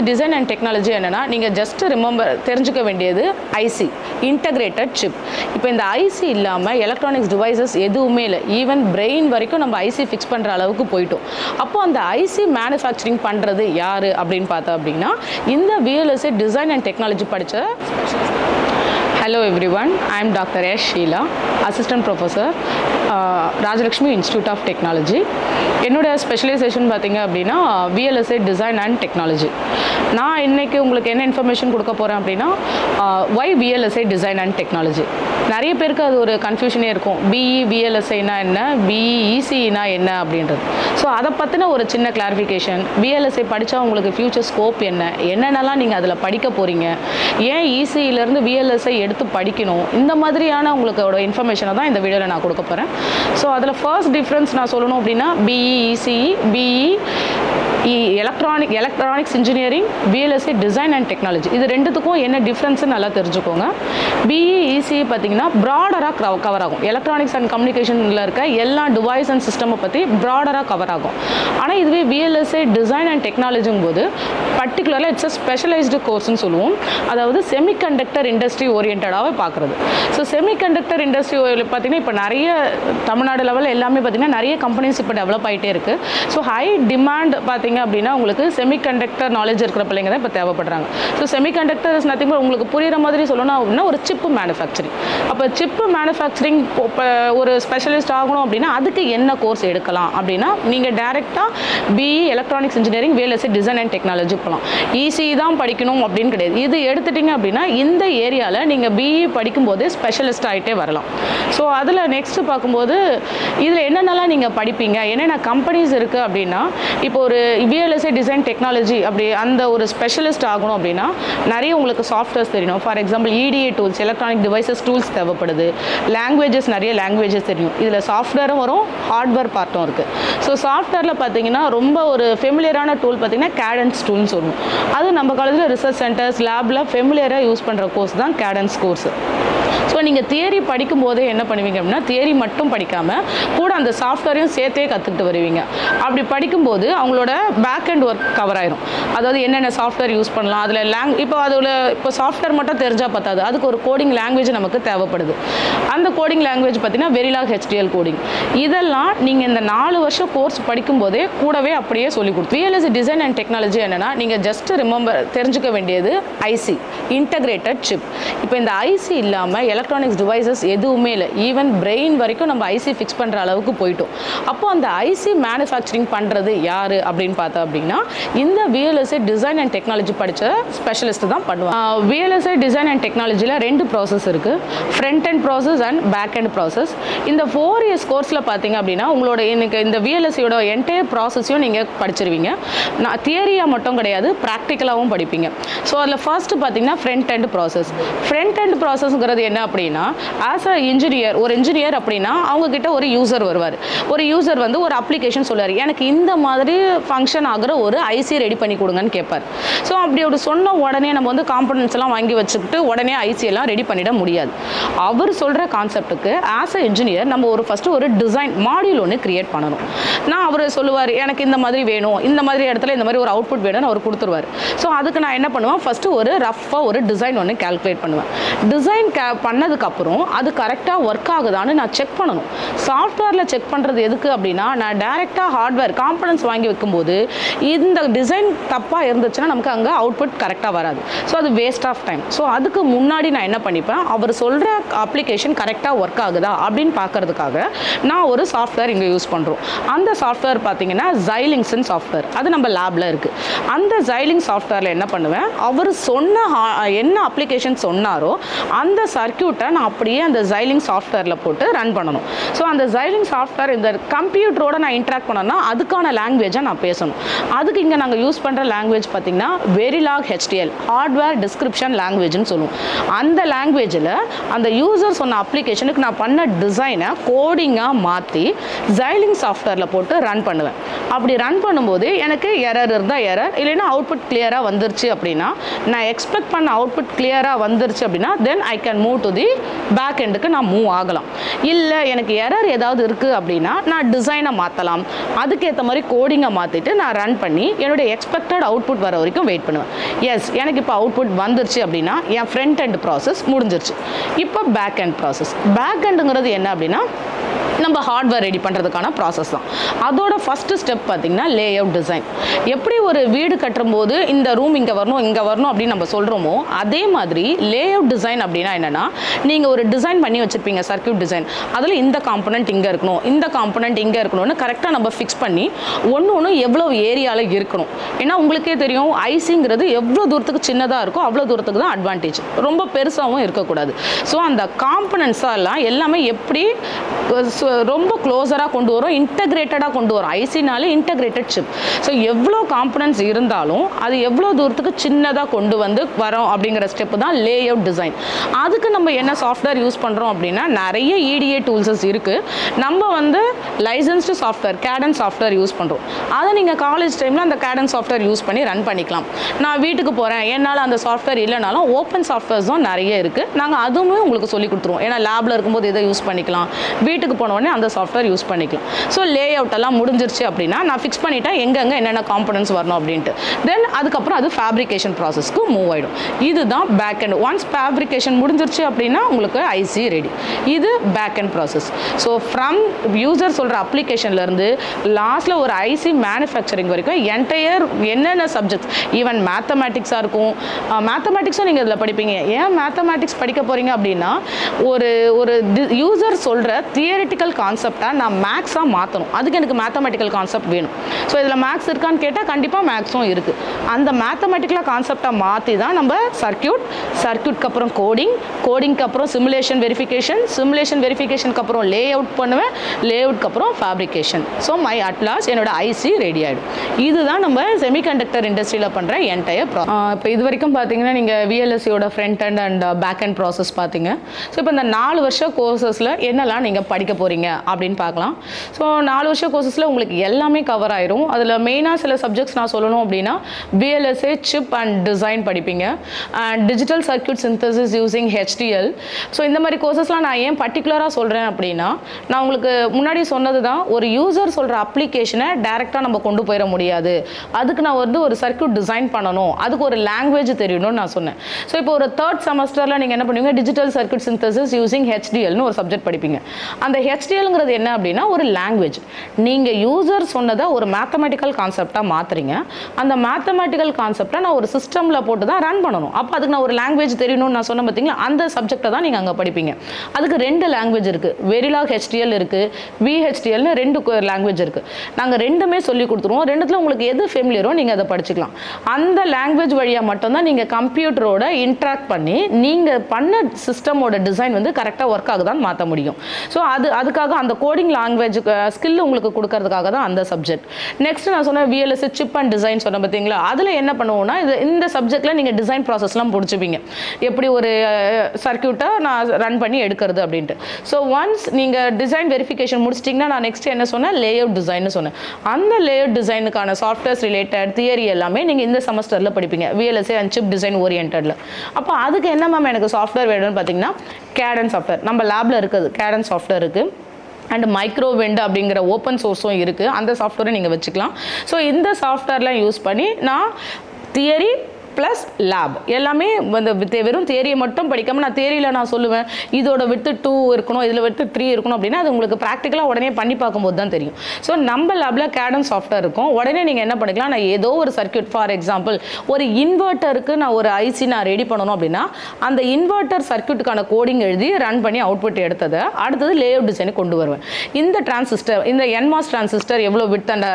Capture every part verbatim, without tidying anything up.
is design and technology enna neenga just remember therinjikka vendiyadu I C integrated chip. Ipo inda I C illama electronics devices eduvume illa even brain varaiku namba I C fix pandra alavukku poitom. Appo and I C manufacturing pandrathu yaru appdin paatha appadina inda V L S I design and technology padicha. Hello everyone, I am Doctor S. Sheila, Assistant Professor, uh, Rajalakshmi Institute of Technology. My specialization is V L S I Design and Technology. I am going to give you information about why V L S I Design and Technology. There is a confusion between B E, V L S I, B E, E C E. So that's a clarification. V L S I is a future scope. You is E C E V L S I இந்த மாதிரியான உங்களுக்கு இன்ஃபர்மேஷனை தான் இந்த வீடியோல நான் கொடுக்க போறேன். சோ அதுல ஃபர்ஸ்ட் டிஃபரன்ஸ் நான் சொல்லணும் அப்படினா B E E C E B E electronic electronics engineering V L S I design and technology இது ரெண்டுத்துக்கும் என்ன டிஃபரன்ஸ் நல்லா தெரிஞ்சுக்கோங்க. B E E C E பாத்தீங்கன்னா broader-ஆ கவர் ஆகும். electronics and communicationல இருக்க எல்லா device and system பத்தி broader-ஆ கவர் ஆகும். ஆனா இதுவே V L S I design and technologyங்கும்போது particularly it's a specialized course னு சொல்லுவோம். அதாவது semiconductor industry oriented ஆவே பார்க்கிறது. சோ semiconductor industry பாத்தீங்கன்னா இப்ப நிறைய தமிழ்நாடு லெவல்ல எல்லாமே பாத்தீங்கன்னா நிறைய companies இப்ப develop ஆயிட்டே இருக்கு. சோ high demand பாத்தீங்க அப்படினா உங்களுக்கு semiconductor knowledge இருக்கிற பிள்ளைங்க தான் இப்ப தேவைப்படுறாங்க. So semiconductor is nothing but உங்களுக்கு புரியற மாதிரி சொல்லணும்னா ஒரு chip manufacturing. அப்ப chip manufacturing ஒரு ஸ்பெஷலிஸ்ட் ஆகணும் அப்படினா அதுக்கு என்ன கோர்ஸ் எடுக்கலாம் அப்படினா நீங்க டைரக்ட்டா B E electronics engineering V L S I design and technology போலாம். E C E தான் படிக்கணும் அப்படினு கிடையாது. இது எடுத்துட்டீங்க அப்படினா இந்த ஏரியால நீங்க B E படிக்கும்போது ஸ்பெஷலிஸ்ட் ஆயிட்டே வரலாம். சோ அதுல நெக்ஸ்ட் பாக்கும்போது இதுல என்னென்னலாம் நீங்க படிப்பீங்க என்னென்ன கம்பெனிஸ் இருக்கு அப்படினா இப்போ ஒரு V L S I design technology அப்படி அந்த ஒரு ஸ்பெஷலிஸ்ட் ஆகணும் அப்படினா நிறைய உங்களுக்கு சாஃப்ட்வேர்ஸ் தெரியும். For example E D A tools electronic devices tools தேவைப்படுது. லாங்குவேजेस நிறைய லாங்குவேजेस தெரியும். இதுல சாஃப்ட்வேரும் வரும் ஹார்ட்வேர் பார்ட்டும் இருக்கு. சோ சாஃப்ட்வேர்ல பாத்தீங்கன்னா ரொம்ப ஒரு ஃபேமிலியரான டூல் பாத்தீங்கன்னா Cadence டூல்னு சொல்லுவோம். அது நம்ம காலேஜ்ல ரிசர்ச் சென்டர்ஸ் லேப்ல ஃபேமிலியரா யூஸ் பண்ற கோர்ஸ் தான் Cadence கோர்ஸ். சோ நீங்க தியரி படிக்கும்போது என்ன பண்ணுவீங்க அப்படினா தியரி மட்டும் படிக்காம கூட அந்த சாஃப்ட்வேரையும் சேர்த்தே கத்துக்கிட்டு வருவீங்க. அப்படி படிக்கும்போது அவங்களோட பேக் எண்ட் வர்க் கவர் ஆயிடும். அதாவது என்னென்ன சாஃப்ட்வேர் யூஸ் பண்ணலாம் அதுல இப்போ அதுல இப்போ சாஃப்ட்வேர் மட்டும் தெரிஞ்சா பத்தாது. அதுக்கு ஒரு கோடிங் லாங்குவேஜ் நமக்கு தேவைப்படுது. அந்த கோடிங் லாங்குவேஜ் பார்த்தீங்கன்னா Verilog H D L coding. இதெல்லாம் நீங்க இந்த நாலு வருஷம் கோர்ஸ் படிக்கும்போதே கூடவே அப்படியே சொல்லி கொடுத்து V L S I design and technology என்னன்னா நீங்க ஜஸ்ட் ரிமெம்பர் தெரிஞ்சுக்க வேண்டியது I C இன்டகிரேட்டட் சிப். இப்போ இந்த I C இல்லாம electronics devices eduvume illa even brain varaikum namba I C fix pandra alavukku poitom. Appo and I C manufacturing pandrathu yaru appdin paatha appadina inda V L S I design and technology padicha specialist dhaan pannuvaanga. V L S I design and technology la rendu process irukku, front end process and back end process. inda four years course la pathinga appadina ungaloda inda V L S I oda entire process um neenga padichirvinga. na theory ah mattum kedaiyadu practical avum padipinga. so adla first pathinga front end process. front end process ngiradhu enna அப்படினா as a engineer ஒரு engineer அப்படினா அவங்க கிட்ட ஒரு user வருவார். ஒரு user வந்து ஒரு அப்ளிகேஷன் சொல்றாரு எனக்கு இந்த மாதிரி ஃபங்க்ஷன் ஆகுற ஒரு I C ரெடி பண்ணி கொடுங்கன்னு கேட்பார். சோ அப்படி ஒரு சொன்ன உடனே நம்ம வந்து காம்போனன்ட்ஸ் எல்லாம் வாங்கி வச்சிட்டு உடனே I C எல்லாம் ரெடி பண்ணிட முடியாது. அவர் சொல்ற கான்செப்ட்க்கு as a engineer நம்ம ஒரு ஃபர்ஸ்ட் ஒரு டிசைன் மாடியூல் ஒன்னு கிரியேட் பண்ணனும். நான் அவர் சொல்லுவார் எனக்கு இந்த மாதிரி வேணும் இந்த மாதிரி இடத்துல இந்த மாதிரி ஒரு அவுட்புட் வேணும்னு அவர் கொடுத்துருவார். சோ அதுக்கு நான் என்ன பண்ணுவேன் ஃபர்ஸ்ட் ஒரு ரஃப்பா ஒரு டிசைன் ஒன்னு கால்குலேட் பண்ணுவேன். டிசைன் பண்ணதுக்கு அப்புறம் அது கரெக்ட்டா வர்க் ஆகுதான்னு நான் செக் பண்ணனும். சாஃப்ட்வேர்ல செக் பண்றது எதுக்கு அப்படினா நான் டைரக்ட்டா ஹார்ட்வேர் காம்போனன்ட்ஸ் வாங்கி வைக்கும்போது இந்த டிசைன் தப்பா இருந்துச்சுனா நமக்கு அங்க அவுட்புட் கரெக்ட்டா வராது. சோ அது வேஸ்ட் ஆஃப் டைம். சோ அதுக்கு முன்னாடி நான் என்ன பண்ணிப்பேன் அவர் சொல்ற அப்ளிகேஷன் கரெக்ட்டா வர்க் ஆகுதா அப்படிን பார்க்கிறதுக்காக நான் ஒரு சாஃப்ட்வேர் இங்க யூஸ் பண்றோம். அந்த சாஃப்ட்வேர் பாத்தீங்கன்னா Xilinx னு சாஃப்ட்வேர். அது நம்ம லேப்ல இருக்கு. அந்த Xilinx சாஃப்ட்வேர்ல என்ன பண்ணுவேன் அவர் சொன்ன என்ன அப்ளிகேஷன் சொன்னாரோ அந்த சர்க்யூட் நான் அப்படியே அந்த Xilinx சாஃப்ட்வேர்ல போட்டு ரன் பண்ணனும். சோ அந்த Xilinx சாஃப்ட்வேர் இந்த கம்ப்யூட்டரோட நான் இன்டராக்ட் பண்ணனா அதுக்கான லாங்குவேஜை நான் பேசணும். அதுக்கு இங்க நாங்க யூஸ் பண்ற லாங்குவேஜ் பாத்தீங்கன்னா Verilog H D L hardware description லாங்குவேஜ்னு சொல்லுவோம். அந்த லாங்குவேஜ்ல அந்த யூசர் சொன்ன அப்ளிகேஷனுக்கு நான் பண்ண டிசைனை கோடிங்கா மாத்தி Xilinx சாஃப்ட்வேர்ல போட்டு ரன் பண்ணுவேன். அப்படி ரன் பண்ணும்போது எனக்கு எரர் இருந்தால் எரர், இல்லைன்னா அவுட்புட் கிளியராக வந்துருச்சு அப்படின்னா, நான் எக்ஸ்பெக்ட் பண்ண அவுட்புட் கிளியராக வந்துருச்சு அப்படின்னா then I can move to the back எண்டுக்கு நான் மூவ் ஆகலாம். இல்லை எனக்கு எரர் ஏதாவது இருக்குது அப்படின்னா நான் டிசைனை மாற்றலாம், அதுக்கேற்ற மாதிரி கோடிங்கை மாற்றிட்டு நான் ரன் பண்ணி என்னுடைய எக்ஸ்பெக்டட் அவுட்புட் வர வரைக்கும் வெயிட் பண்ணுவேன். எஸ், எனக்கு இப்போ அவுட்புட் வந்துருச்சு அப்படின்னா என் ஃப்ரண்ட் அண்ட் ப்ராசஸ் முடிஞ்சிருச்சு. இப்போ பேக் அண்ட் ப்ராசஸ். பேக் அண்டுங்கிறது என்ன அப்படின்னா நம்ம ஹார்ட்வேர் ரெடி பண்ணுறதுக்கான ப்ராசஸ் தான். அதோட ஃபஸ்ட்டு ஸ்டெப் பார்த்திங்கன்னா லே அவுட் டிசைன். எப்படி ஒரு வீடு கட்டும்போது இந்த ரூம் இங்கே வரணும் இங்கே வரணும் அப்படின்னு நம்ம சொல்கிறோமோ அதே மாதிரி லே அவுட் டிசைன் அப்படின்னா என்னென்னா, நீங்கள் ஒரு டிசைன் பண்ணி வச்சுருப்பீங்க சர்க்யூட் டிசைன், அதில் இந்த காம்பனண்ட் இங்கே இருக்கணும் இந்த காம்பனண்ட் இங்கே இருக்கணும்னு கரெக்டாக நம்ம ஃபிக்ஸ் பண்ணி ஒன்று ஒன்று எவ்வளோ ஏரியாவில் இருக்கணும். ஏன்னா உங்களுக்கே தெரியும் ஐசிங்கிறது எவ்வளோ தூரத்துக்கு சின்னதாக இருக்கோ அவ்வளோ தூரத்துக்கு தான் அட்வான்டேஜ், ரொம்ப பெருசாகவும் இருக்கக்கூடாது. ஸோ அந்த காம்பனண்ட்ஸெல்லாம் எல்லாமே எப்படி ரொம்ப க்ளோஸராக கொண்டு வரும், இன்டெகிரேட்டடாக கொண்டு வரும். ஐசினாலே இன்டெகிரேட்டட் சிப். ஸோ எவ்வளோ காம்பனன்ட்ஸ் இருந்தாலும் அது எவ்வளோ தூரத்துக்கு சின்னதாக கொண்டு வந்து வரோம் அப்படிங்கிற ஸ்டெப்பு தான் லே அவுட் டிசைன். அதுக்கு நம்ம என்ன சாஃப்ட்வேர் யூஸ் பண்ணுறோம் அப்படின்னா நிறைய இடிஏ டூல்ஸஸ் இருக்குது. நம்ம வந்து licensed software Cadence software use பண்ணுறோம். அதை நீங்கள் காலேஜ் டைமில் அந்த கேடன்ஸ் சாஃப்ட்வேர் யூஸ் பண்ணி ரன் பண்ணிக்கலாம். நான் வீட்டுக்கு போகிறேன் என்னால் அந்த சாஃப்ட்வேர் இல்லைனாலும் ஓப்பன் சாஃப்ட்வேர்ஸ் தான் நிறைய இருக்குது, நாங்கள் அதுவுமே உங்களுக்கு சொல்லி கொடுத்துருவோம். ஏன்னா லேபில் இருக்கும்போது இதை யூஸ் பண்ணிக்கலாம், வீட்டுக்கு போன அந்த சாஃப்ட்வேர் யூஸ் பண்ணிக்கலாம். ஸோ லே அவுட் எல்லாம் முடிஞ்சிருச்சு அப்படின்னா நான் ஃபிக்ஸ் பண்ணிட்டேன் எங்கெங்கே என்னென்ன காம்பனன்ட்ஸ் வரணும் அப்படின்ட்டு. தென் அதுக்கப்புறம் அது ஃபேப்ரிகேஷன் ப்ராசஸ்க்கு மூவ் ஆகிடும். இதுதான் பேக் அண்ட். ஒன்ஸ் ஃபேப்ரிகேஷன் முடிஞ்சிருச்சு அப்படின்னா உங்களுக்கு ஐசி ரெடி. இது back and process. So from user சொல்கிற அப்ளிகேஷன்லேருந்து லாஸ்ட்டில் ஒரு ஐசி மேனுஃபேக்சரிங் வரைக்கும் என்டையர் என்னென்ன சப்ஜெக்ட்ஸ், ஈவன் மேத்தமேட்டிக்ஸாக இருக்கும். மேத்தமேட்டிக்ஸும் நீங்கள் இதில் படிப்பீங்க. ஏன் மேத்தமேட்டிக்ஸ் படிக்க போகிறீங்க அப்படின்னா ஒரு ஒரு யூசர் சொல்கிற தியரிட்டிக்கல் கான்செப்டா நான் மேக்ஸா மாத்தணும், அதுக்கு எனக்கு மேத்தமேட்டிக்கல் கான்செப்ட் வேணும். சோ இதுல மேக்ஸ் இருக்கான்னு கேட்டா கண்டிப்பா மேக்ஸும் இருக்கு. அந்த மேத்தமேட்டிக்கல் கான்செப்டா மாத்தி தான் நம்ம சர்க்யூட், சர்க்யூட்க்கு அப்புறம் கோடிங், கோடிங்க்கு அப்புறம் சிமுலேஷன் வெரிஃபிகேஷன், சிமுலேஷன் வெரிஃபிகேஷனுக்கு அப்புறம் லே அவுட் பண்ணுவேன், லே அவுட்க்கு அப்புறம் ஃபேப்ரிகேஷன். ஸோ மை அட்லாஸ் என்னோட ஐசி ரெடி ஆயிடும். இதுதான் நம்ம செமிகண்டக்டர் இண்டஸ்ட்ரியில் பண்ற என்டையர் ப்ராசஸ். இப்போ இது வரைக்கும் பார்த்தீங்கன்னா நீங்க விஎல்எஸ்சியோட front and and back and process பார்த்தீங்க. ஸோ இப்போ இந்த நாலு வருஷம் கோர்சஸ்ல என்னெல்லாம் நீங்க படிக்க போறீங்க அப்படின்னு பார்க்கலாம். ஸோ நாலு வருஷம் கோர்சஸில் உங்களுக்கு எல்லாமே கவர் ஆயிரும். அதில் மெயினாக சில சப்ஜெக்ட்ஸ் நான் சொல்லணும் அப்படின்னா விஎல்எஸ்ஐ சிப் அண்ட் டிசைன் படிப்பீங்க, and digital circuit synthesis using HDL. So இந்த மாதிரி கோர்சஸ்லாம் நான் ஏன் பர்டிகுலராக சொல்கிறேன் அப்படின்னா, நான் உங்களுக்கு முன்னாடி சொன்னது தான், ஒரு யூசர் சொல்கிற அப்ளிகேஷனை டைரெக்டாக நம்ம கொண்டு போயிட முடியாது. அதுக்கு நான் வந்து ஒரு சர்க்யூட் டிசைன் பண்ணணும், அதுக்கு ஒரு லாங்குவேஜ் தெரியணும்னு நான் சொன்னேன். ஸோ இப்போ ஒரு தேர்ட் செமஸ்டரில் நீங்கள் என்ன பண்ணுவீங்க, டிஜிட்டல் சர்க்யூட் சிந்தசிஸ் யூசிங் ஹெச்டிஎல்னு ஒரு சப்ஜெக்ட் படிப்பீங்க. அந்த ஹெச் ஹெச்டிஎல்ங்கிறது என்ன அப்படின்னா ஒரு லாங்குவேஜ். நீங்கள் யூசர் சொன்னதை ஒரு மேத்தமெட்டிக்கல் கான்செப்டாக மாற்றுறீங்க, அந்த மேத்தமெட்டிக்கல் கான்செப்டை நான் ஒரு சிஸ்டமில் போட்டு தான் ரன் பண்ணணும். அப்போ அதுக்கு நான் ஒரு லாங்குவேஜ் தெரியணும்னு நான் சொன்ன பார்த்தீங்களா, அந்த சப்ஜெக்டை தான் நீங்கள் அங்கே படிப்பீங்க. அதுக்கு ரெண்டு லாங்குவேஜ் இருக்குது, வெரிலாக் ஹெச்டிஎல் இருக்குது, விஹெச்டிஎல்னு ரெண்டு லாங்குவேஜ் இருக்குது. நாங்கள் ரெண்டுமே சொல்லி கொடுத்துருவோம். ரெண்டுத்தில் உங்களுக்கு எது ஃபெமிலியரோ நீங்கள் அதை படிச்சுக்கலாம். அந்த லாங்குவேஜ் வழியாக மட்டும்தான் நீங்கள் கம்ப்யூட்டரோட இன்ட்ராக்ட் பண்ணி நீங்கள் பண்ண சிஸ்டமோட டிசைன் வந்து கரெக்டாக ஒர்க் ஆகுதான்னு மாற்ற முடியும். ஸோ அது அதுக்கு அந்த கோடிங் லாங்குவேஜுக்கு ஸ்கில் உங்களுக்கு கொடுக்கறதுக்காக தான் அந்த சப்ஜெக்ட். நெக்ஸ்ட் நான் சொன்ன விஎல்எஸ்ஐ சிப் அண்ட் டிசைன் சொன்ன பார்த்தீங்களா, அதில் என்ன பண்ணுவோம்னா இது இந்த சப்ஜெக்டில் நீங்கள் டிசைன் ப்ராசஸ்லாம் பிடிச்சிப்பீங்க, எப்படி ஒரு சர்க்யூட்டை நான் ரன் பண்ணி எடுக்கிறது அப்படின்ட்டு. ஸோ ஒன்ஸ் நீங்கள் டிசைன் வெரிஃபிகேஷன் முடிச்சிட்டிங்கன்னா நான் நெக்ஸ்ட் என்ன சொன்னேன், லே அவுட் டிசைன்னு சொன்னேன். அந்த லே அவுட் டிசைனுக்கான சாஃப்ட்வேர்ஸ் ரிலேட்டட் தியரி எல்லாமே நீங்கள் இந்த செமஸ்டரில் படிப்பீங்க, விஎல்எஸ்ஐ அண்ட் சிப் டிசைன் ஓரியன்டில். அப்போ அதுக்கு என்ன மேம் எனக்கு சாஃப்ட்வேர் வேணும்னு பார்த்தீங்கன்னா கேடன் சாஃப்ட்வேர் நம்ம லேபில் இருக்குது, கேடன் சாஃப்ட்வேர் இருக்குது, அண்ட் மைக்ரோவெண்ட் அப்படிங்கிற ஓப்பன் சோர்ஸும் இருக்குது, அந்த சாஃப்ட்வேரை நீங்கள் வச்சுக்கலாம். ஸோ இந்த சாஃப்ட்வேர்லாம் யூஸ் பண்ணி நான் தியரி ப்ளஸ் லேப் எல்லாமே வந்து வெறும் தியரியை மட்டும் படிக்காமல் நான் தியரியில் நான் சொல்லுவேன் இதோட வித்து டூ இருக்கணும் இதில் வித்து த்ரீ இருக்கணும் அப்படின்னா அது உங்களுக்கு ப்ராக்டிக்கலாக உடனே பண்ணி பார்க்கும்போது தான் தெரியும். ஸோ நம்ம லேபில் கேடன் சாஃப்ட்வேர் இருக்கும். உடனே நீங்கள் என்ன பண்ணிக்கலாம், நான் ஏதோ ஒரு சர்க்யூட் ஃபார் எக்ஸாம்பிள் ஒரு இன்வெர்ட்டருக்கு நான் ஒரு ஐசி நான் ரெடி பண்ணணும் அப்படின்னா அந்த இன்வெர்ட்டர் சர்க்யூட்டுக்கான கோடிங் எழுதி ரன் பண்ணி அவுட்புட் எடுத்ததை அடுத்தது லே அவுட் டிசைனுக்கு கொண்டு வருவேன். இந்த டிரான்சிஸ்டர், இந்த என்மாஸ் டிரான்சிஸ்டர் எவ்வளோ வித் அண்ட்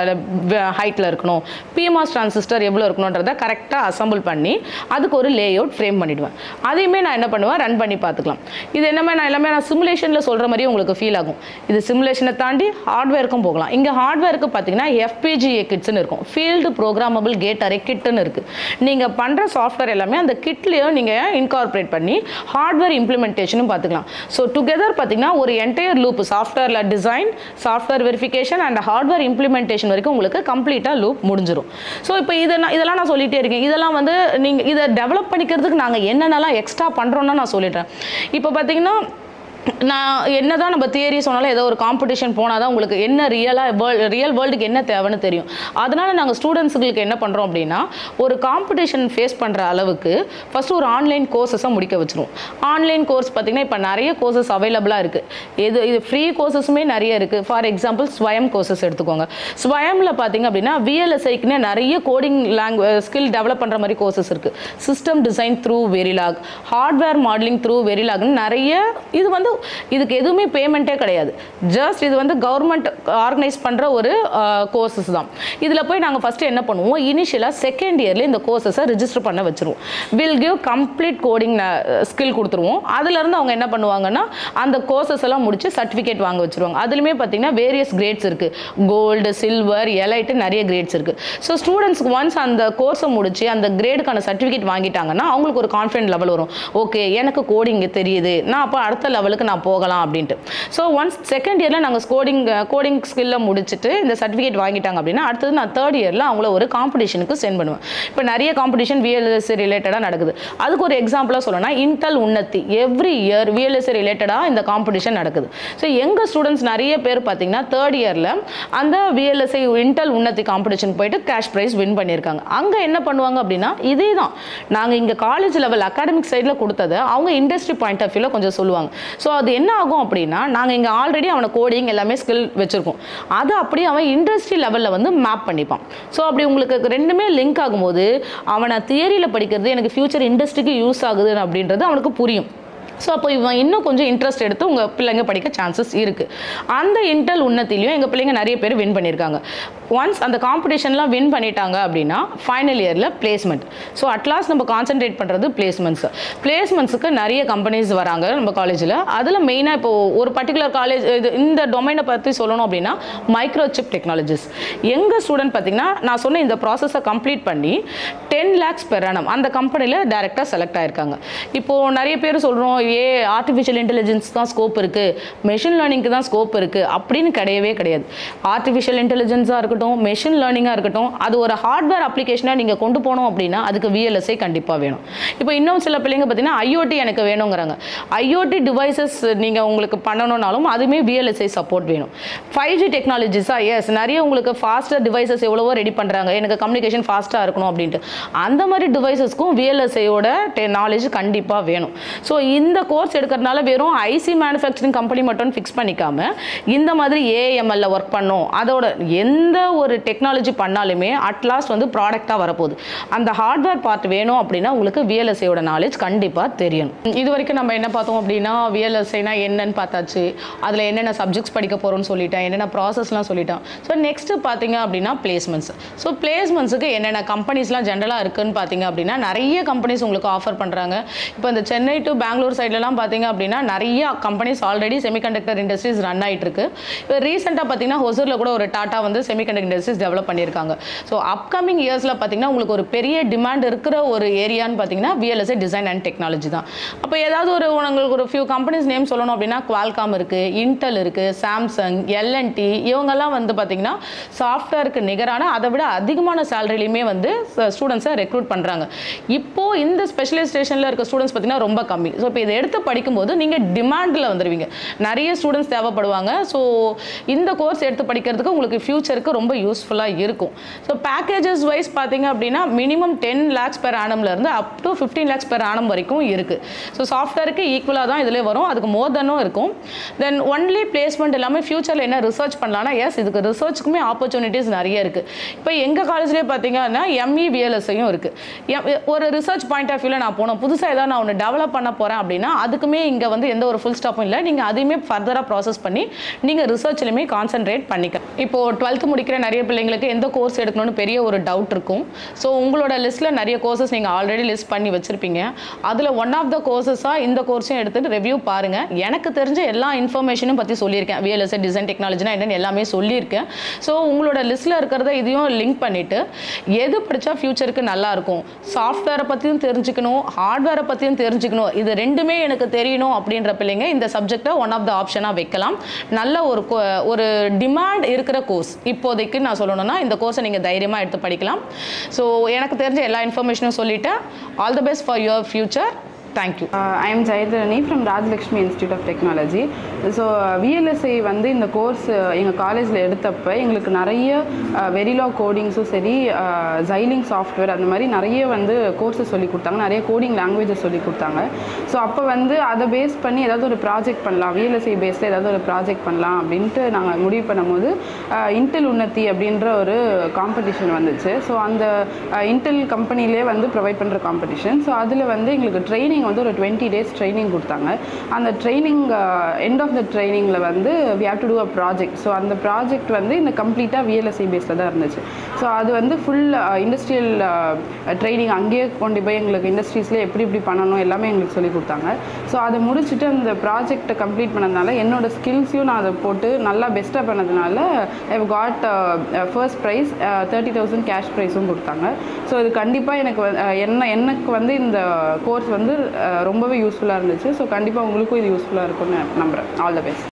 ஹைட்டில் இருக்கணும், பிஎம்ஆஸ் டிரான்சிஸ்டர் எவ்வளோ இருக்கணுன்றதை கரெக்டாக அசம்பிள் பண்ணி பண்ணி அதுக்கு ஒரு லேஅவுட் ஃப்ரேம் பண்ணிடுவேன். அதையுமே நான் என்ன பண்ணுவேன் ரன் பண்ணி பார்த்துக்கலாம். இது என்னமே நான் எல்லாமே நான் சிமுலேஷன்ல சொல்ற மாதிரி உங்களுக்கு ஃபீல் ஆகும். இது சிமுலேஷனை தாண்டி ஹார்ட்வேருக்கும் போகலாம். இங்க ஹார்ட்வேருக்கு பாத்தீங்கன்னா F P G A கிட்ஸ்னு இருக்கும். ஃபீல்டு ப்ரோக்ராமபிள் கேட் அரே கிட்னு இருக்கு. நீங்க பண்ற சாஃப்ட்வேர் எல்லாமே அந்த கிட்லயே நீங்க இன்கார்பரேட் பண்ணி ஹார்ட்வேர் இம்ப்ளிமெண்டேஷனும் பார்த்துக்கலாம். சோ டுகெதர் பாத்தீங்கன்னா ஒரு என்டையர் லூப் சாஃப்ட்வேர்ல design, software verification and hardware implementation வரைக்கும் உங்களுக்கு கம்ப்ளீட்டா லூப் முடிஞ்சிரும். சோ இப்போ இதெல்லாம் இதெல்லாம் நான் சொல்லிட்டே இருக்கேன். இதெல்லாம் வந்து நீங்க இதை டெவலப் பண்ணிக்கிறதுக்கு நாங்க என்னென்னலாம் எக்ஸ்ட்ரா பண்றோம்னா நான் சொல்லிட்டேன். இப்போ பாத்தீங்கன்னா நான் என்னதான் நம்ம தியரி சொன்னாலும் ஏதோ ஒரு காம்படிஷன் போனால் தான் உங்களுக்கு என்ன ரியலாக ரியல் வேர்ல்டுக்கு என்ன தேவைன்னு தெரியும். அதனால நாங்கள் ஸ்டூடெண்ட்ஸுகளுக்கு என்ன பண்ணுறோம் அப்படின்னா ஒரு காம்படிஷன் ஃபேஸ் பண்ணுற அளவுக்கு ஃபஸ்ட்டு ஒரு ஆன்லைன் கோர்ஸஸை முடிக்க வச்சிரும். ஆன்லைன் கோர்ஸ் பார்த்திங்கன்னா இப்போ நிறைய கோர்சஸ் அவைலபிளாக இருக்குது. இது இது ஃப்ரீ கோர்சஸுமே நிறைய இருக்குது. ஃபார் எக்ஸாம்பிள் ஸ்வயம் கோர்சஸ் எடுத்துக்கோங்க. ஸ்வயமில் பார்த்திங்க அப்படின்னா V L S I க்குன்னே நிறைய கோடிங் லாங்குவேஜ் ஸ்கில் டெவலப் பண்ணுற மாதிரி கோர்சஸ் இருக்குது. System design through Verilog, hardware modeling through வெரிலாக்னு நிறைய. இது வந்து இதுக்கு எதுவுமே பேமெண்டே கிடையாது. ஜஸ்ட் இது வந்து கவர்மெண்ட் ஆர்கனைஸ் பண்ற ஒரு கோர்சஸ் தான். இதுல போய் நாங்க ஃபர்ஸ்ட் என்ன பண்ணுவோம், இனிஷியலா செகண்ட் இயர்ல இந்த கோர்சஸை ரெஜிஸ்டர் பண்ண வச்சிருவோம். Will give complete coding skill கொடுத்துருவோம். அதுல இருந்து அவங்க என்ன பண்ணுவாங்கன்னா அந்த கோர்சஸ் எல்லாம் முடிச்சு சர்டிஃபிகேட் வாங்க வச்சிருவாங்க. அதுலயுமே பாத்தீங்கன்னா வேரியஸ் கிரேட்ஸ் இருக்கு. கோல்டு, சில்வர், எலைட் நிறைய கிரேட்ஸ் இருக்கு. ஸோ ஸ்டூடெண்ட்ஸ்க்கு ஒன்ஸ் அந்த கோர்ஸை முடிச்சு அந்த கிரேடுக்கான சர்டிஃபிகேட் வாங்கிட்டாங்கன்னா அவங்களுக்கு ஒரு கான்ஃபிடென்ட் லெவல் வரும். ஓகே, எனக்கு கோடிங் தெரியுது, நான் அப்போ அடுத்த லெவலுக்கு நான் போகலாம் அப்படின்ட்டு. ஸோ ஒன்ஸ் செகண்ட் இயர்ல நாங்க கோடிங் கோடிங் ஸ்கில்ல முடிச்சுட்டு இந்த சர்டிஃபிகேட் வாங்கிட்டாங்க அப்படின்னா அடுத்தது நான் தேர்ட் இயர்ல அவங்கள ஒரு காம்படிஷனுக்கு சென்ட் பண்ணுவேன். இப்போ நிறைய competition V L S I ரிலேட்டடா நடக்குது. அதுக்கு ஒரு எக்ஸாம்பிளா சொல்லணும்னா Intel Unnati every year V L S I ரிலேட்டடா இந்த காம்படிஷன் நடக்குது. ஸோ எங்க ஸ்டூடெண்ட்ஸ் நிறைய பேர் பார்த்தீங்கன்னா தேர்ட் இயர்ல அந்த V L S I Intel Unnati competition போயிட்டு கேஷ் பிரைஸ் வின் பண்ணியிருக்காங்க. அங்க என்ன பண்ணுவாங்க அப்படின்னா இதே தான் நாங்க இங்க காலேஜ் லெவல் அகாடமிக் சைட்ல கொடுத்தது அவங்க இண்டஸ்ட்ரி பாயிண்ட் ஆஃப் வியூல கொஞ்சம் சொல்லுவாங்க. ஸோ அது என்ன ஆகும் அப்படின்னா நாங்கள் இங்கே ஆல்ரெடி அவனை கோடிங் எல்லாமே ஸ்கில் வச்சுருக்கோம். அதை அப்படியே அவன் இண்டஸ்ட்ரி லெவலில் வந்து மேப் பண்ணிப்பான். ஸோ அப்படி உங்களுக்கு ரெண்டுமே லிங்க் ஆகும்போது அவனை தியரியில் படிக்கிறது எனக்கு ஃபியூச்சர் இண்டஸ்ட்ரிக்கு யூஸ் ஆகுது அப்படின்றது அவனுக்கு புரியும். ஸோ அப்போ இவன் இன்னும் கொஞ்சம் இன்ட்ரெஸ்ட் எடுத்து உங்கள் பிள்ளைங்க படிக்க சான்சஸ் இருக்குது. அந்த இன்டெல் உன்னத்திலையும் எங்கள் பிள்ளைங்க நிறைய பேர் வின் பண்ணியிருக்காங்க. ஒன்ஸ் அந்த காம்படிஷன்லாம் வின் பண்ணிட்டாங்க அப்படின்னா ஃபைனல் இயரில் பிளேஸ்மெண்ட். ஸோ அட்லாஸ்ட் நம்ம கான்சென்ட்ரேட் பண்ணுறது பிளேஸ்மெண்ட்ஸு. பிளேஸ்மெண்ட்ஸுக்கு நிறைய கம்பெனிஸ் வராங்க நம்ம காலேஜில். அதில் மெயினாக இப்போது ஒரு பர்டிகுலர் காலேஜ் இது இந்த டொமைனை பற்றி சொல்லணும் அப்படின்னா மைக்ரோ சிப் டெக்னாலஜிஸ். எங்கள் ஸ்டூடெண்ட் பார்த்திங்கன்னா நான் சொன்ன இந்த ப்ராசஸை கம்ப்ளீட் பண்ணி டென் லேக்ஸ் பெர் ஆனம் அந்த கம்பெனியில் டேரெக்டாக செலக்ட் ஆகிருக்காங்க. இப்போது நிறைய பேர் சொல்கிறோம் ஏ ஆர்டிஃபிஷியல் இன்டெலிஜென்ஸ் தான் ஸ்கோப் இருக்குது, மெஷின் லேர்னிங்க்கு தான் ஸ்கோப் இருக்குது அப்படின்னு கிடையவே கிடையாது. ஆர்டிஃபிஷியல் இன்டெலிஜென்ஸாக இருக்கட்டும், மெஷின் லேர்னிங்காக இருக்கட்டும், அது ஒரு ஹார்ட்வேர் அப்ளிகேஷனாக நீங்கள் கொண்டு போகணும் அப்படின்னா அதுக்கு V L S I கண்டிப்பாக வேணும். இப்போ இன்னும் சில பிள்ளைங்க பார்த்தீங்கன்னா I O T எனக்கு வேணுங்கிறாங்க. I O T டிவைசஸ் நீங்கள் உங்களுக்கு பண்ணணும்னாலும் அதுவுமே V L S I support வேணும். ஃபைவ் ஜி டெக்னாலஜிஸா எஸ் நிறைய உங்களுக்கு ஃபாஸ்ட்டாக டிவைசஸ் எவ்வளவோ ரெடி பண்ணுறாங்க, எனக்கு கம்யூனிகேஷன் ஃபாஸ்ட்டாக இருக்கணும் அப்படின்ட்டு. அந்த மாதிரி டிவைசஸ்க்கும் V L S I யோட நாலேஜ் கண்டிப்பாக வேணும். ஸோ இந்த இந்த கோர்ஸ் எடுக்கிறதுனால வெறும் ஐசி மேனுஃபேக்சரிங் கம்பெனி மட்டும் ஃபிக்ஸ் பண்ணிக்காம இந்த மாதிரி A M L ஒர்க் பண்ணும், அதோட எந்த ஒரு டெக்னாலஜி பண்ணாலுமே அட்லாஸ்ட் வந்து ப்ராடக்டாக வரப்போகுது. அந்த ஹார்ட்வேர் பார்ட் வேணும் அப்படின்னா உங்களுக்கு V L S I யோட நாலேஜ் கண்டிப்பாக தெரியணும். இது வரைக்கும் நம்ம என்ன பார்த்தோம் அப்படின்னா V L S I னா என்னன்னு பார்த்தாச்சு, அதில் என்னென்ன சப்ஜெக்ட்ஸ் படிக்க போகிறோம்னு சொல்லிட்டேன், என்னென்ன ப்ராசஸ்லாம் சொல்லிட்டேன். ஸோ நெக்ஸ்ட்டு பார்த்தீங்க அப்படின்னா பிளேஸ்மெண்ட்ஸ். ஸோ பிளேஸ்மெண்ட்ஸுக்கு என்னென்ன கம்பெனிஸ்லாம் ஜென்ரலாக இருக்குதுன்னு பார்த்தீங்க அப்படின்னா நிறைய கம்பெனிஸ் உங்களுக்கு ஆஃபர் பண்ணுறாங்க. இப்போ இந்த சென்னை டு பெங்களூர் சைட்லலாம் பார்த்தீங்க அப்படின்னா நிறைய companies already semiconductor industries run ஆகிட்டு இருக்கு. இப்போ ரீசெண்டாக பார்த்தீங்கன்னா ஹொசூரில் கூட ஒரு டாட்டா வந்து செமிகண்டக்டர் இண்டஸ்ட்ரீஸ் டெவலப் பண்ணியிருக்காங்க. ஸோ அப்கமிங் இயர்ஸில் பார்த்தீங்கன்னா உங்களுக்கு ஒரு பெரிய டிமாண்ட் இருக்கிற ஒரு ஏரியான்னு பார்த்தீங்கன்னா V L S I design and technology தான். அப்போ ஏதாவது ஒரு உங்களுக்கு ஒரு ஃபியூ கம்பெனிஸ் நேம் சொல்லணும் அப்படின்னா குவால்காம் இருக்குது, இன்டெல் இருக்குது, சாம்சங், எல் அண்ட் டி இவங்கெல்லாம் வந்து பார்த்தீங்கன்னா சாஃப்ட்வேருக்கு நிகரான அதை விட அதிகமான சேலரிலையுமே வந்து ஸ்டூடெண்ட்ஸை ரெக்ரூட் பண்ணுறாங்க. இப்போது இந்த ஸ்பெஷலைசேஷனில் இருக்க ஸ்டூடெண்ட்ஸ் பார்த்தீங்கன்னா ரொம்ப கம்மி. ஸோ இப்போ எடுத்து படிக்கும்போது நீங்க டிமாண்ட்ல வந்துருவீங்க, நிறைய ஸ்டூடெண்ட்ஸ் தேவைப்படுவாங்க. ஸோ இந்த கோர்ஸ் எடுத்து படிக்கிறதுக்கு உங்களுக்கு ஃபியூச்சருக்கு ரொம்ப யூஸ்ஃபுல்லா இருக்கும். ஸோ பேக்கேஜஸ் வைஸ் பார்த்தீங்க அப்படின்னா மினிமம் டென் லேக்ஸ் பெர் ஆனம்ல இருந்து up to fifteen lakhs per annum வரைக்கும் இருக்கு. ஸோ சாஃப்ட்வேருக்கு ஈக்குவலாக தான் இதுல வரும், அதுக்கு மோர் தானும் இருக்கும். தென் ஒன்லி பிளேஸ்மெண்ட் எல்லாமே ஃபியூச்சர்ல என்ன ரிசர்ச் பண்ணலாம்னா எஸ் இதுக்கு ரிசர்ச்சுக்குமே ஆப்பர்ச்சுனிட்டிஸ் நிறைய இருக்கு. இப்போ எங்க காலேஜ்லேயே பார்த்தீங்கன்னா ME V L S I யும் இருக்கு. ஒரு ரிசர்ச் பாயிண்ட் ஆஃப் வியூல நான் போனோம், புதுசாக ஏதாவது நான் ஒன்று டெவலப் பண்ண போறேன் அப்படின்னா அதுக்குமே வந்து எந்த ஒரு full stop இல்ல நீங்க அதையுமே further ah process பண்ணி நீங்க ரிசர்ச்லயே கான்சன்ட்ரேட் பண்ணிக்க இப்போ twelfth முடிக்கிற நிறைய பிள்ளைங்களுக்கு எந்த கோர்ஸ் எடுக்கணும்னு பெரிய ஒரு டவுட் இருக்கும் சோ உங்களோட லிஸ்ட்ல நிறைய கோர்सेस நீங்க ஆல்ரெடி லிஸ்ட் பண்ணி வச்சிருப்பீங்க அதுல one of the courses ah இந்த கோர்ஸையும் எடுத்து ரிவ்யூ பாருங்க எனக்கு தெரிஞ்ச எல்லா இன்ஃபர்மேஷனும் பத்தி சொல்லிருக்கேன் V L S I design டெக்னாலஜினா என்னன்னு எல்லாமே சொல்லிருக்கேன் சோ உங்களோட லிஸ்ட்ல இருக்கறதை இதையும் லிங்க் பண்ணிட்டு எது படிச்சா ஃபியூச்சருக்கு நல்லா இருக்கும் சாஃப்ட்வேரை பத்தியும் தெரிஞ்சுக்கணும் ஹார்ட்வேரை பத்தியும் தெரிஞ்சுக்கணும் இது ரெண்டுமே எனக்கு தெரியணும் அப்படிங்கற பிள்ளைங்க இந்த சப்ஜெக்ட்ட one of the option ஆ வைக்கலாம் நல்ல ஒரு ஒரு டிமாண்ட் இருக்கிற கோர்ஸ் இப்போதைக்கு நான் சொல்லணும்னா இந்த கோர்ஸை நீங்க தைரியமா எடுத்து படிக்கலாம் சோ எனக்கு தெரிஞ்ச எல்லா இன்ஃபர்மேஷனும் சொல்லிட்டேன் all the best for your future Thank you. Uh, I am Jairani from Rajalakshmi Institute of Technology. So uh, V L S I வந்து இந்த கோர்ஸ் எங்க காலேஜ்ல எடுத்தப்ப எங்களுக்கு நிறைய வெரிலாக் கோடிங்ஸும் சரி Xilinx சாஃப்ட்வேர் அந்த மாதிரி நிறைய வந்து கோர்சஸ் சொல்லி கொடுத்தாங்க நிறைய கோடிங் லாங்குவேஜஸ் சொல்லி கொடுத்தாங்க சோ அப்ப வந்து அத பேஸ் பண்ணி ஏதாவது ஒரு ப்ராஜெக்ட் பண்ணலாம் V L S I பேஸ்ல ஏதாவது ஒரு ப்ராஜெக்ட் பண்ணலாம் அப்படினு நாங்க முடிவு பண்ணும்போது Intel உன்னதி அப்படிங்கற ஒரு காம்படிஷன் வந்துச்சு சோ அந்த Intel கம்பெனிலயே வந்து ப்ரொவைட் பண்ற காம்படிஷன் சோ அதுல வந்து எங்களுக்கு ட்ரெய்னிங் twenty days training கொடுத்தாங்க அந்த training uh, end of the training ல வந்து we have to do a project so அந்த project வந்து இந்த கம்ப்ளீட்டா V L S I பேஸ்ல தான் இருந்துச்சு சோ அது வந்து full uh, industrial uh, training அங்கேயே கொண்டு போய் உங்களுக்கு industries-ல எப்படி எப்படி பண்ணனும் எல்லாமே உங்களுக்கு சொல்லி கொடுத்தாங்க சோ அது முடிச்சிட்டு அந்த project-ஐ கம்ப்ளீட் பண்ணதனால என்னோட skills-ஐயும் நான் அத போட்டு நல்லா பெஸ்டா பண்ணதனால I have got uh, uh, first prize uh, thirty thousand cash prize-உம் கொடுத்தாங்க சோ இது கண்டிப்பா எனக்கு என்ன எனக்கு வந்து இந்த கோர்ஸ் வந்து ரொம்பவே யூஸ்ஃபுல்லா இருந்துச்சு சோ கண்டிப்பா உங்களுக்கும் இது யூஸ்ஃபுல்லா இருக்கும்னு நம்புறேன் ஆல் தி பெஸ்ட்